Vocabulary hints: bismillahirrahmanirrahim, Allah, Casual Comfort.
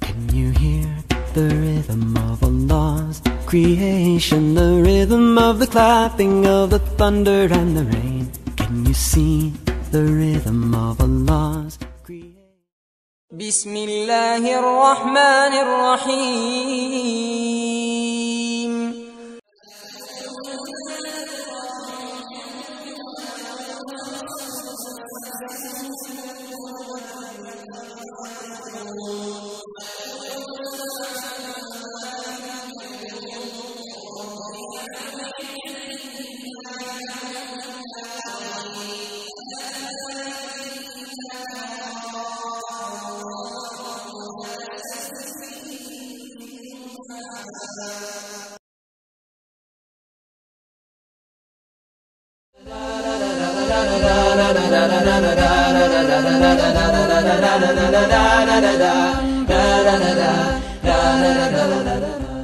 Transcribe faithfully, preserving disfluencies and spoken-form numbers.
Can you hear the rhythm of Allah's creation, the rhythm of the clapping of the thunder and the rain? Can you see the rhythm of Allah's creation? Bismillahirrahmanirrahim.